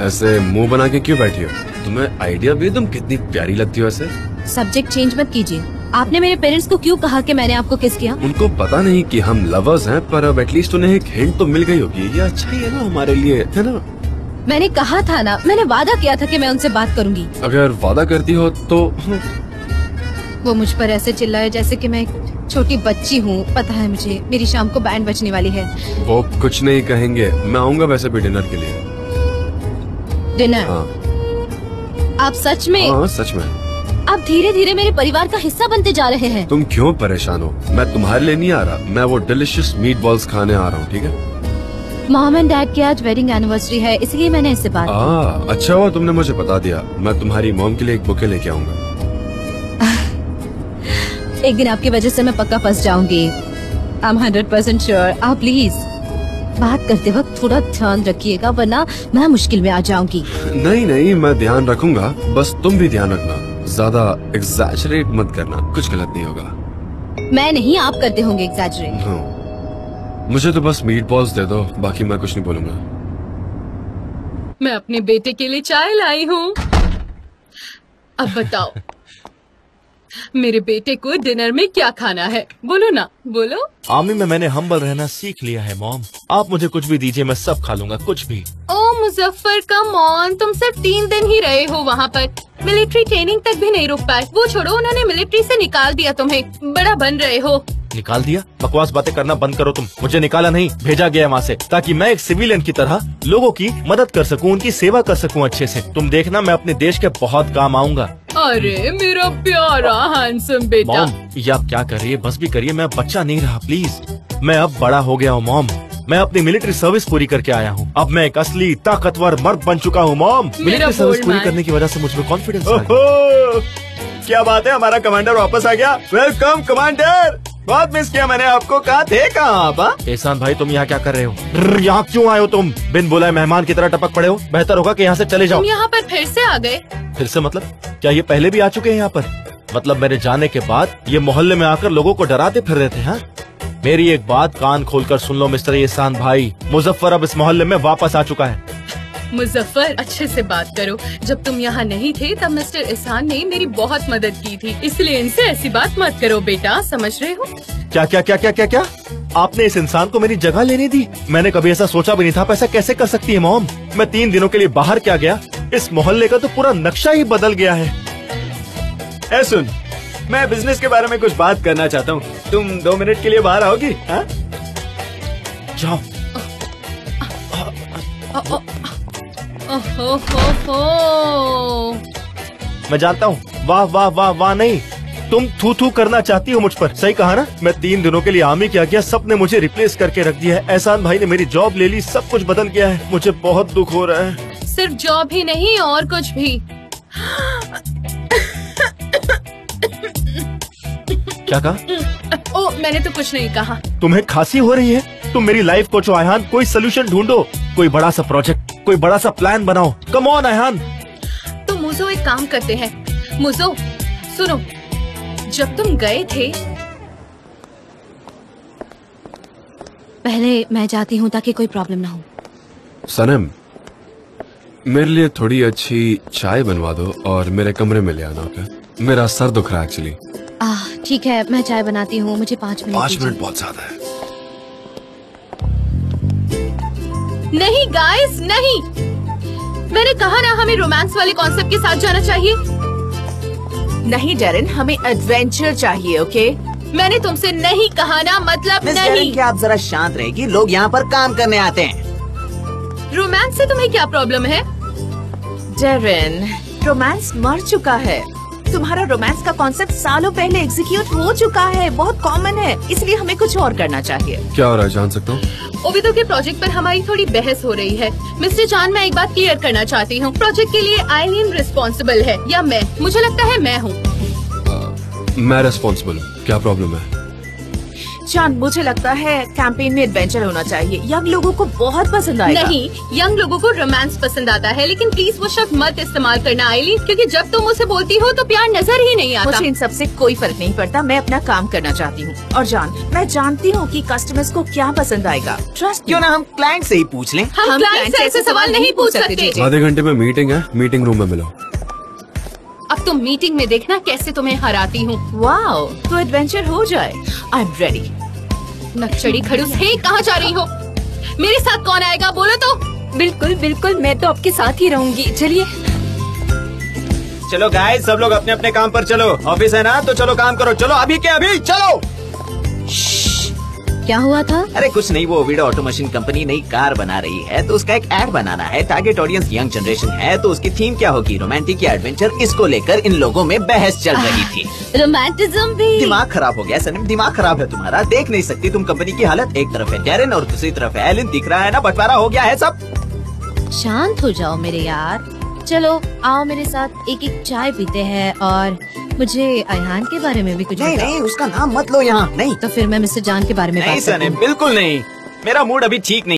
ऐसे मुंह बना के क्यों बैठी हो? तुम्हें आइडिया भी तुम कितनी प्यारी लगती हो ऐसे। सब्जेक्ट चेंज मत कीजिए। आपने मेरे पेरेंट्स को क्यों कहा कि मैंने आपको किस किया? उनको पता नहीं कि हम लवर्स हैं, पर अब एटलीस्ट उन्हें एक हिंट तो मिल गई होगी। ये अच्छा ही है ना हमारे लिए, है ना? मैंने कहा था ना, मैंने वादा किया था कि मैं उनसे बात करूंगी। अगर वादा करती हो तो। वो मुझ पर ऐसे चिल्लाए जैसे कि मैं छोटी बच्ची हूँ। पता है मुझे, मेरी शाम को बैंड बजने वाली है। वो कुछ नहीं कहेंगे, मैं आऊँगा वैसे भी डिनर के लिए। डिनर? हाँ। आप सच में? हाँ सच में। आप धीरे धीरे मेरे परिवार का हिस्सा बनते जा रहे हैं। तुम क्यों परेशान हो? मैं तुम्हारे लिए नहीं आ रहा, मैं वो डिलिशियस मीट बॉल्स खाने आ रहा हूँ। ठीक है? मॉम एंड डैड की आज वेडिंग एनिवर्सरी है, इसलिए मैंने इससे बात की। अच्छा हुआ तुमने मुझे बता दिया। मैं तुम्हारी मॉम के लिए एक बुके लेके आऊँगा। एक दिन आपकी वजह से मैं पक्का फंस जाऊंगी। I am 100% sure. आप प्लीज बात करते वक्त थोड़ा ध्यान रखिएगा, वरना मैं मुश्किल में आ जाऊंगी। नहीं नहीं, मैं ध्यान रखूंगा, बस तुम भी ध्यान रखना। ज्यादा एग्जैजरेट मत करना, कुछ गलत नहीं होगा। मैं नहीं, आप करते होंगे एग्जैजरेट। मुझे तो बस मीट बॉल्स दे दो, बाकी मैं कुछ नहीं बोलूँगा। मैं अपने बेटे के लिए चाय लाई हूँ। अब बताओ मेरे बेटे को डिनर में क्या खाना है? बोलो ना, बोलो। आमी में मैंने हम्बल रहना सीख लिया है मॉम। आप मुझे कुछ भी दीजिए, मैं सब खा लूंगा, कुछ भी। ओ मुजफ्फर कम ऑन, तुम सिर्फ 3 दिन ही रहे हो वहाँ पर, मिलिट्री ट्रेनिंग तक भी नहीं रुक पाए। वो छोड़ो, उन्होंने मिलिट्री से निकाल दिया तुम्हें, बड़ा बन रहे हो। निकाल दिया? बकवास बातें करना बंद करो तुम। मुझे निकाला नहीं, भेजा गया वहाँ से, ताकि मैं एक सिविलियन की तरह लोगों की मदद कर सकूँ, उनकी सेवा कर सकूँ अच्छे से। तुम देखना, मैं अपने देश के बहुत काम आऊँगा। अरे मेरा प्यारा हैंडसम बेटा। मॉम ये आप क्या कर रही है? बस भी करिए, मैं बच्चा नहीं रहा प्लीज। मैं अब बड़ा हो गया हूँ मॉम, मैं अपनी मिलिट्री सर्विस पूरी करके आया हूँ। अब मैं एक असली ताकतवर मर्द बन चुका हूँ मॉम। मिलिट्री सर्विस पूरी करने की वजह से मुझमें कॉन्फिडेंस। क्या बात है, हमारा कमांडर वापस आ गया। वेलकम कमांडर, बहुत मिस किया मैंने आपको। कहाँ थे, कहाँ आप? एहसान भाई तुम यहाँ क्या कर रहे हो? यहाँ क्यों आए हो तुम? बिन बुलाए मेहमान की तरह टपक पड़े हो, बेहतर होगा कि यहाँ से चले जाओ। तुम यहाँ पर फिर से आ गए? फिर से मतलब क्या? ये पहले भी आ चुके हैं यहाँ पर? मतलब मेरे जाने के बाद ये मोहल्ले में आकर लोगों को डराते फिर रहे थे। हाँ, मेरी एक बात कान खोलकर सुन लो मिस्टर एहसान भाई, मुजफ्फर अब इस मोहल्ले में वापस आ चुका है। मुजफ्फर अच्छे से बात करो, जब तुम यहाँ नहीं थे तब मिस्टर एहसान ने मेरी बहुत मदद की थी, इसलिए इनसे ऐसी बात मत करो बेटा, समझ रहे हो? क्या क्या क्या क्या क्या क्या? आपने इस इंसान को मेरी जगह लेने दी? मैंने कभी ऐसा सोचा भी नहीं था। ऐसा कैसे कर सकती है मॉम? मैं 3 दिनों के लिए बाहर क्या गया, इस मोहल्ले का तो पूरा नक्शा ही बदल गया है। ऐ सुन, मैं बिजनेस के बारे में कुछ बात करना चाहता हूँ, तुम 2 मिनट के लिए बाहर आओगी? जाओ। ओहो, मैं जानता हूँ। वाह वाह वाह वाह, नहीं तुम थू थू करना चाहती हो मुझ पर, सही कहा ना? मैं 3 दिनों के लिए आमी क्या गया, सबने मुझे रिप्लेस करके रख दिया है। एहसान भाई ने मेरी जॉब ले ली, सब कुछ बदल गया है, मुझे बहुत दुख हो रहा है। सिर्फ जॉब ही नहीं और कुछ भी। क्या कहा? ओ मैंने तो कुछ नहीं कहा। तुम्हें खांसी हो रही है? तुम मेरी लाइफ कोच हो आयहान, कोई सोल्यूशन ढूंढो, कोई बड़ा सा प्रोजेक्ट, कोई बड़ा सा प्लान बनाओ। Come on आयहान। तो मुझो एक काम करते हैं। मुझो सुनो, जब तुम गए थे, पहले मैं जाती हूँ ताकि कोई प्रॉब्लम ना हो। सनम मेरे लिए थोड़ी अच्छी चाय बनवा दो और मेरे कमरे में ले आना। क्या मेरा सर दुख रहा है एक्चुअली। ठीक है मैं चाय बनाती हूँ, मुझे 5 मिनट। 5 मिनट बहुत ज्यादा है। नहीं गाइस नहीं, मैंने कहा ना हमें रोमांस वाले कॉन्सेप्ट के साथ जाना चाहिए। नहीं डेरन, हमें एडवेंचर चाहिए। ओके मैंने तुमसे नहीं कहा ना, मतलब नहीं। डेरन क्या आप जरा शांत रहेगी, लोग यहाँ पर काम करने आते हैं। रोमांस से तुम्हें क्या प्रॉब्लम है? डेरन रोमांस मर चुका है, तुम्हारा रोमांस का कॉन्सेप्ट सालों पहले एग्जीक्यूट हो चुका है, बहुत कॉमन है, इसलिए हमें कुछ और करना चाहिए। क्या हो रहा है जान सकता हूँ? ओविदो के प्रोजेक्ट पर हमारी थोड़ी बहस हो रही है। मिस्टर जान मैं एक बात क्लियर करना चाहती हूँ, प्रोजेक्ट के लिए आइलिन रिस्पॉन्सिबल है या मैं? मुझे लगता है मैं हूँ। मैं रिस्पॉन्सिबल हूँ। क्या प्रॉब्लम है? चांद, मुझे लगता है कैंपेन में एडवेंचर होना चाहिए। यंग लोगों को बहुत पसंद आएगा। नहीं, यंग लोगों को रोमांस पसंद आता है, लेकिन प्लीज वो शब्द मत इस्तेमाल करना आइली, क्योंकि जब तुम उसे बोलती हो तो प्यार नजर ही नहीं आता। मुझे इन सबसे कोई फर्क नहीं पड़ता, मैं अपना काम करना चाहती हूँ। और जान, मैं जानती हूँ कि कस्टमर्स को क्या पसंद आएगा। ट्रस्ट, क्यों ना हम क्लाइंट से ही पूछ लें। हम क्लाइंट से ऐसे सवाल नहीं पूछ सकते। आधे घंटे में मीटिंग है, मीटिंग रूम में मिलो। अब तुम मीटिंग में देखना कैसे तुम्हें हराती हूँ। वाओ, तो एडवेंचर हो जाए। I am ready. नक्शड़ी खड़ूस है, कहाँ जा रही हो? मेरे साथ कौन आएगा बोलो तो। बिल्कुल बिल्कुल, मैं तो आपके साथ ही रहूँगी। चलिए, चलो गाइस, सब लोग अपने अपने काम पर चलो। ऑफिस है ना, तो चलो काम करो। चलो अभी के अभी चलो। क्या हुआ था? अरे कुछ नहीं, वो वीडियो ऑटो मशीन कंपनी नई कार बना रही है, तो उसका एक ऐड बनाना है। टारगेट ऑडियंस यंग जनरेशन है, तो उसकी थीम क्या होगी? रोमांटिक या एडवेंचर? इसको लेकर इन लोगों में बहस चल रही थी। रोमांटिज्म भी। दिमाग खराब हो गया सनम, दिमाग खराब है तुम्हारा। देख नहीं सकती तुम कंपनी की हालत? एक तरफ है डेरन और दूसरी तरफ है एलिन। दिख रहा है ना, बंटवारा हो गया है सब। शांत हो जाओ मेरे यार। चलो आओ मेरे साथ, एक एक चाय पीते हैं। और मुझे अयहान के बारे में भी कुछ नहीं, नहीं उसका नाम मत लो यहाँ। नहीं तो फिर मैं मिस्टर जान के बारे में बात करूँ। बिल्कुल नहीं, मेरा मूड अभी ठीक नहीं।